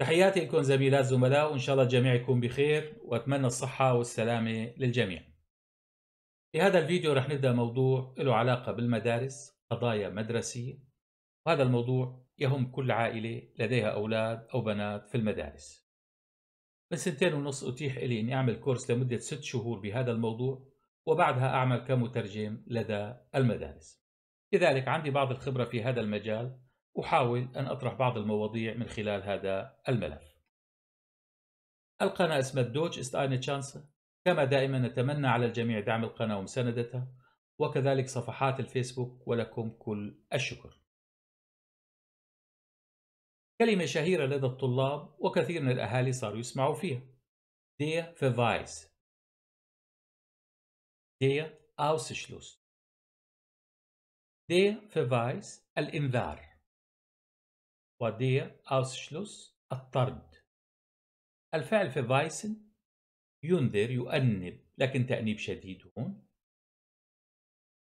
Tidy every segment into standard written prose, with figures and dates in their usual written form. تحياتي لكم زميلات زملاء، وإن شاء الله الجميع يكون بخير، وأتمنى الصحة والسلامة للجميع. في هذا الفيديو رح نبدأ موضوع له علاقة بالمدارس، قضايا مدرسية، وهذا الموضوع يهم كل عائلة لديها أولاد أو بنات في المدارس. من 2.5 أتيح لي أني أعمل كورس لمدة 6 شهور بهذا الموضوع، وبعدها أعمل كمترجم لدى المدارس. لذلك عندي بعض الخبرة في هذا المجال، أحاول أن أطرح بعض المواضيع من خلال هذا الملف. القناة اسمها دويتش ist eine Chance. كما دائما نتمنى على الجميع دعم القناة ومساندتها، وكذلك صفحات الفيسبوك، ولكم كل الشكر. كلمة شهيرة لدى الطلاب وكثير من الأهالي صاروا يسمعوا فيها، der Verweis، der Ausschluss. der Verweis الإنذار، ودير Ausschluss الطرد. الفعل في فايسن ينذر يؤنب، لكن تأنيب شديد هون.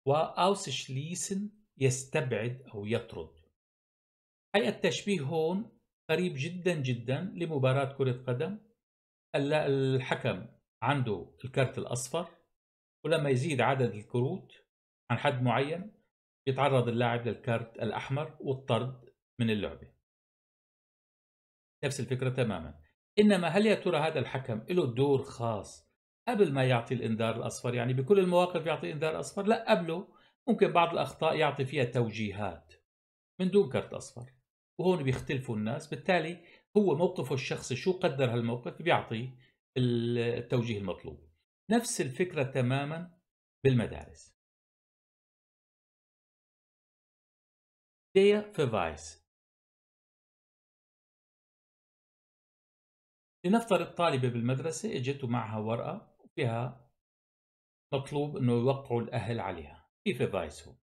وAusschließen يستبعد أو يطرد. أي التشبيه هون قريب جدا جدا لمباراة كرة قدم، الحكم عنده الكرت الأصفر، ولما يزيد عدد الكروت عن حد معين يتعرض اللاعب للكرت الأحمر والطرد من اللعبة. نفس الفكرة تماما، إنما هل يا ترى هذا الحكم له دور خاص قبل ما يعطي الإنذار الأصفر؟ يعني بكل المواقف يعطي إنذار أصفر؟ لا، قبله ممكن بعض الأخطاء يعطي فيها توجيهات من دون كرت أصفر، وهون بيختلفوا الناس، بالتالي هو موقفه الشخصي شو قدر هالموقف بيعطي التوجيه المطلوب. نفس الفكرة تماما بالمدارس. der Verweis. لنفترض طالبة بالمدرسة اجت ومعها ورقة فيها مطلوب انه يوقعوا الاهل عليها، في فيفايس هون.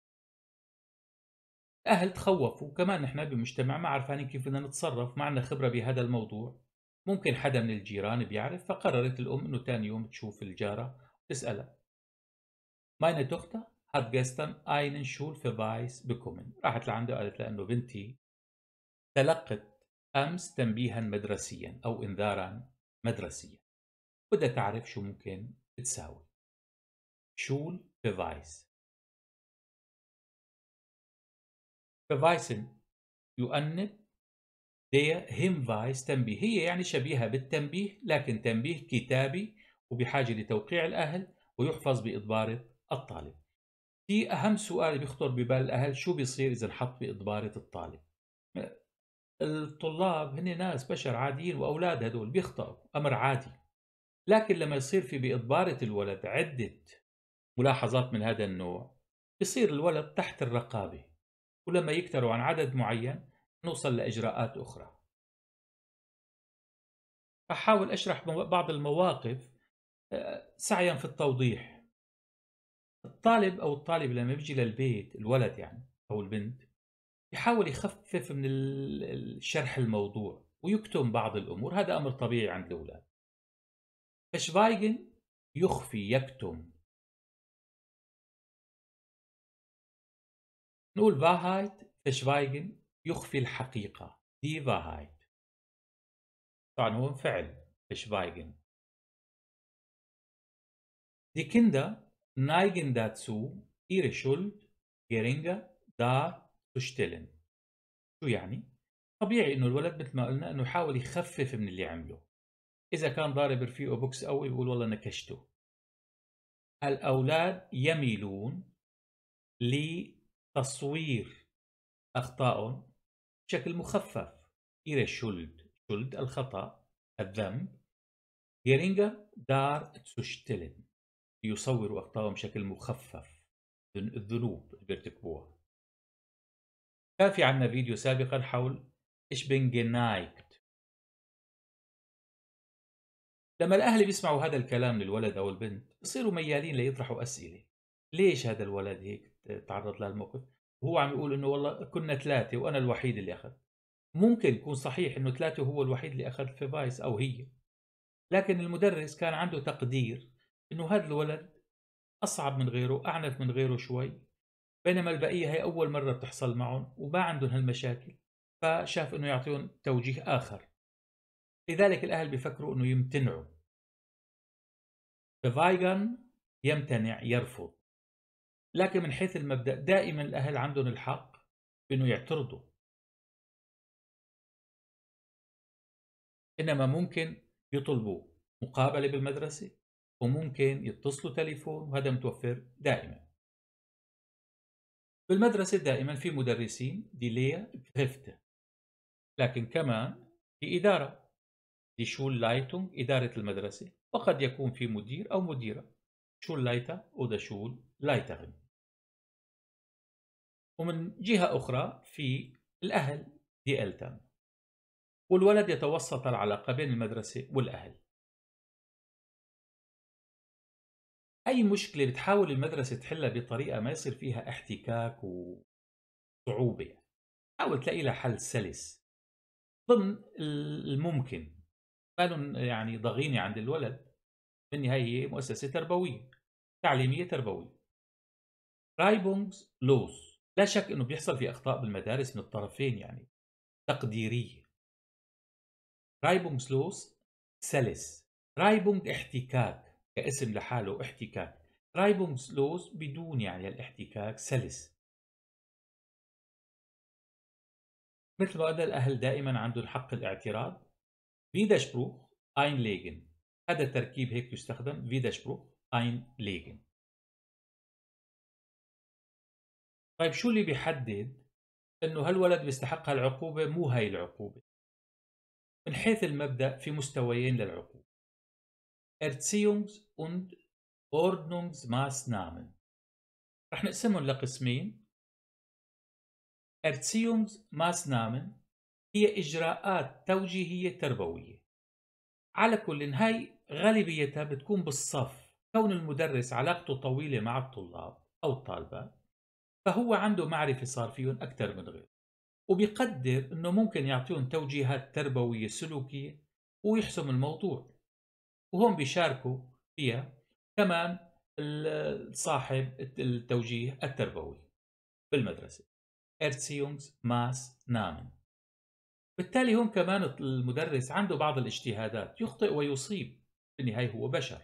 الاهل تخوفوا، كمان نحن بمجتمع ما عرفانين كيف بدنا نتصرف، ما عندنا خبرة بهذا الموضوع، ممكن حدا من الجيران بيعرف، فقررت الام انه ثاني يوم تشوف الجارة تسألها. meine Tochter hat gestern einen Schulverweis bekommen. راحت لعنده قالت لها انه بنتي تلقت أمس تنبيها مدرسيا أو إنذارا مدرسيا، بدها تعرف شو ممكن تساوي. شول فيفايس. فيفايسن يؤنب، ديا هيمفايس تنبيه، هي يعني شبيهة بالتنبيه، لكن تنبيه كتابي وبحاجة لتوقيع الأهل ويحفظ بإضبارة الطالب. في أهم سؤال بيخطر ببال الأهل، شو بيصير إذا انحط بإضبارة الطالب؟ الطلاب هن ناس بشر عاديين، وأولاد هدول بيخطأوا، أمر عادي. لكن لما يصير في بإضبارة الولد عدة ملاحظات من هذا النوع، بيصير الولد تحت الرقابة، ولما يكتروا عن عدد معين نوصل لإجراءات أخرى. أحاول أشرح بعض المواقف سعيا في التوضيح. الطالب أو الطالب لما بيجي للبيت، الولد يعني أو البنت، يحاول يخفف من الشرح الموضوع ويكتم بعض الأمور، هذا أمر طبيعي عند الأولاد. فشفايجن يخفي، يكتم. نقول فاهايت فشفايجن يخفي الحقيقة، دي فاهايت. طبعا هو فعل فشفايجن. دي كندا نايجن داتسو إيري شولد جيرينجا دار تشتلن. شو يعني؟ طبيعي انه الولد مثل ما قلنا انه يحاول يخفف من اللي عمله. اذا كان ضارب رفيقه بوكس قوي بيقول والله نكشته. الاولاد يميلون لتصوير اخطائهم بشكل مخفف. إيري شولد، شولد الخطا، الذنب. جيرينجا دار تشتلن، يصوروا اخطائهم بشكل مخفف، الذنوب اللي بيرتكبوها. كان في عندنا فيديو سابقا حول إيش بن جنايكت. لما الأهل بيسمعوا هذا الكلام للولد أو البنت بصيروا ميالين ليطرحوا أسئلة. ليش هذا الولد هيك تعرض لهالموقف؟ وهو عم يقول إنه والله كنا 3 وأنا الوحيد اللي أخذ. ممكن يكون صحيح إنه 3 هو الوحيد اللي أخذ الفيفايس أو هي، لكن المدرس كان عنده تقدير إنه هذا الولد أصعب من غيره، أعنف من غيره شوي، بينما البقية هي أول مرة بتحصل معهم وما عندهم هالمشاكل، فشاف إنه يعطيهم توجيه آخر. لذلك الأهل بيفكروا أنه يمتنعوا. فيغن يمتنع، يرفض. لكن من حيث المبدأ دائما الأهل عندهم الحق أنه يعترضوا. إنما ممكن يطلبوا مقابلة بالمدرسة، وممكن يتصلوا تليفون، وهذا متوفر دائما. بالمدرسة دائما في مدرسين، دي ليا بخفته، لكن كمان في إدارة، دي شوللايتون، إدارة المدرسة، وقد يكون في مدير أو مديرة، شوللايتا ودا شوللايتغن. ومن جهة أخرى في الأهل، دي ألتان، والولد يتوسط العلاقة بين المدرسة والأهل. أي مشكلة بتحاول المدرسة تحلها بطريقة ما يصير فيها احتكاك وصعوبة، حاول تلاقي لها حل سلس ضمن الممكن. قالوا يعني ضغيني عند الولد، بالنهاية هي مؤسسة تربوية، تعليمية تربوية. رايبونغز لوز، لا شك أنه بيحصل في أخطاء بالمدارس من الطرفين، يعني تقديرية. رايبونغز لوز سلس، رايبونغ احتكاك، كاسم لحاله احتكاك، رايبونغز لوز بدون يعني الاحتكاك سلس. مثل ما قلنا الأهل دائما عندهم حق الاعتراض. Widerspruch einlegen، هذا التركيب هيك يستخدم، Widerspruch einlegen. طيب شو اللي بيحدد انه هالولد بيستحق هالعقوبة مو هاي العقوبة؟ من حيث المبدأ في مستويين للعقوبة، Erziehungs- und Ordnungsmaßnahmen. رح نقسمهم لقسمين. Erziehungsmaßnahmen هي إجراءات توجيهية تربوية. على كل هاي غالبيتها بتكون بالصف، كون المدرس علاقته طويلة مع الطلاب أو الطالبات، فهو عنده معرفة صار فيهم أكثر من غيره، وبيقدر أنه ممكن يعطيهم توجيهات تربوية سلوكية ويحسم الموضوع. وهم بيشاركوا فيها كمان صاحب التوجيه التربوي بالمدرسة، Erziehungsmaßnahmen. بالتالي هم كمان المدرس عنده بعض الاجتهادات، يخطئ ويصيب، بالنهاية هو بشر.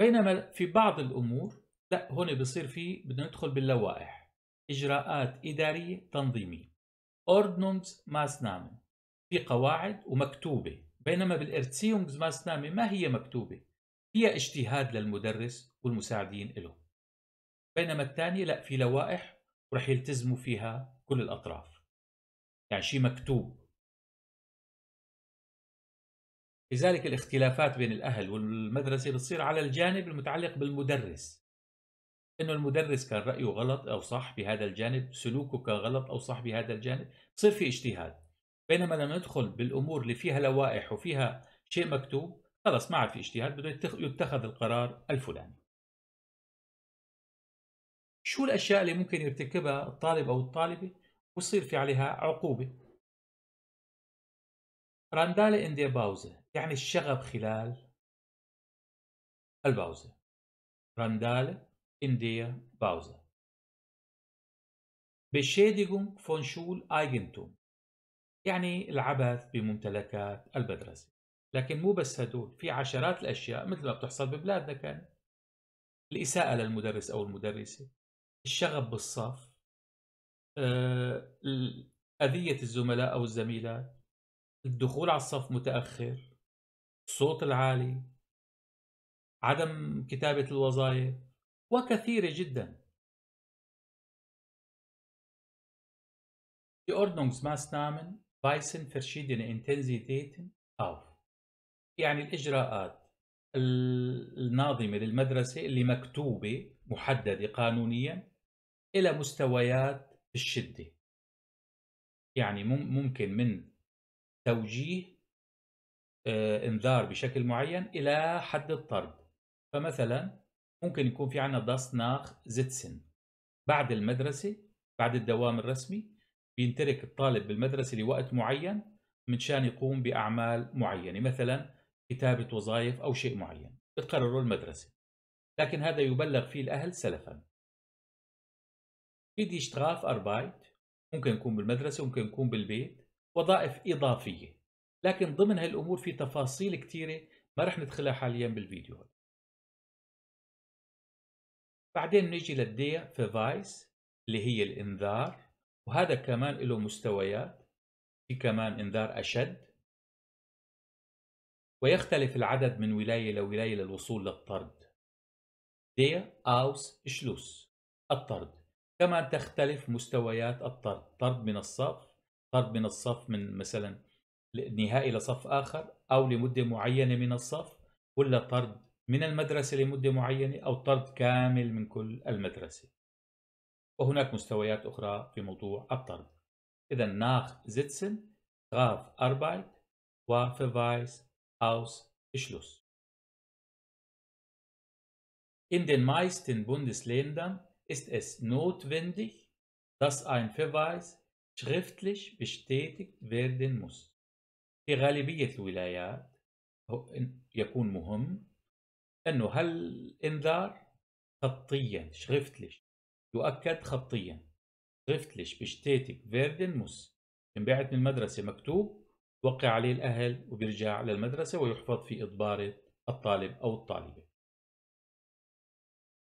بينما في بعض الأمور لا، هون بصير فيه بدنا ندخل باللوائح، إجراءات إدارية تنظيمية، Ordnungsmaßnahmen، في قواعد ومكتوبة. بينما بالErziehungsmaßnahmen ما هي مكتوبة، هي اجتهاد للمدرس والمساعدين له. بينما الثانية لا، في لوائح ورح يلتزموا فيها كل الأطراف، يعني شيء مكتوب. لذلك الاختلافات بين الأهل والمدرسة بتصير على الجانب المتعلق بالمدرس، إنه المدرس كان رأيه غلط أو صح بهذا الجانب، سلوكه كان غلط أو صح بهذا الجانب، بصير في اجتهاد. بينما لما ندخل بالأمور اللي فيها لوائح وفيها شيء مكتوب، خلص ما عاد في اجتهاد، بده يتخذ القرار الفلاني. شو الأشياء اللي ممكن يرتكبها الطالب أو الطالبة ويصير في عليها عقوبة؟ راندالة إن دي باوزة، يعني الشغب خلال الباوزة، راندالة إن دي باوزة. بشيديغونغ فون شول آيجنتوم، يعني العبث بممتلكات المدرسة. لكن مو بس هدول، في عشرات الأشياء مثل ما بتحصل ببلادنا كان، الإساءة للمدرس أو المدرسة، الشغب بالصف، أذية الزملاء أو الزميلات، الدخول على الصف متأخر، الصوت العالي، عدم كتابة الوظائف، وكثيرة جدا. Die Ordnungsmaßnahmen weisen verschiedene Intensitäten auf، يعني الإجراءات الناظمة للمدرسة اللي مكتوبة محددة قانونيا إلى مستويات الشدة، يعني ممكن من توجيه انذار بشكل معين إلى حد الطرد. فمثلا ممكن يكون في عنا داس ناخ زتسن، بعد المدرسة بعد الدوام الرسمي بينترك الطالب بالمدرسة لوقت معين منشان يقوم بأعمال معينة، مثلا كتابة وظائف أو شيء معين بتقرره المدرسة، لكن هذا يبلغ فيه الأهل سلفا. في دي شتراف أربايت، ممكن يكون بالمدرسة، ممكن يكون بالبيت، وظائف إضافية. لكن ضمن هالأمور في تفاصيل كثيرة ما رح ندخلها حاليا بالفيديو هذا. بعدين نيجي للدير فيرفايس اللي هي الإنذار، وهذا كمان له مستويات، في كمان إنذار أشد، ويختلف العدد من ولاية لولاية للوصول للطرد. der Ausschluss الطرد، كمان تختلف مستويات الطرد، طرد من الصف، طرد من الصف من مثلا نهائي لصف آخر أو لمدة معينة من الصف، ولا طرد من المدرسة لمدة معينة، أو طرد كامل من كل المدرسة. وهناك مستويات أخرى في موضوع الطرد. إذا nach sitzen، straf arbeit، Verweis، Ausschluss. In den meisten Bundesländern ist es notwendig, dass ein Verweis schriftlich bestätigt werden muss. في غالبية الولايات يكون مهم أنه هالإنذار خطيا schriftlich يؤكد خطيا schriftlich bestätigt werden muss. ينبعث من المدرسة مكتوب وقع عليه الأهل وبيرجع للمدرسة ويحفظ في إضبارة الطالب أو الطالبة.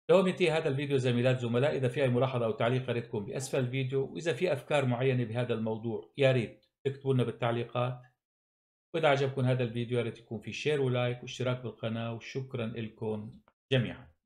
لو ينتهي هذا الفيديو زميلات زملاء، إذا في أي ملاحظة أو تعليق يا ريت تكون بأسفل الفيديو، وإذا في أفكار معينة بهذا الموضوع يا ريت تكتبوا لنا بالتعليقات. وإذا عجبكم هذا الفيديو يا ريت يكون في شير ولايك واشتراك بالقناة، وشكرا لكم جميعا.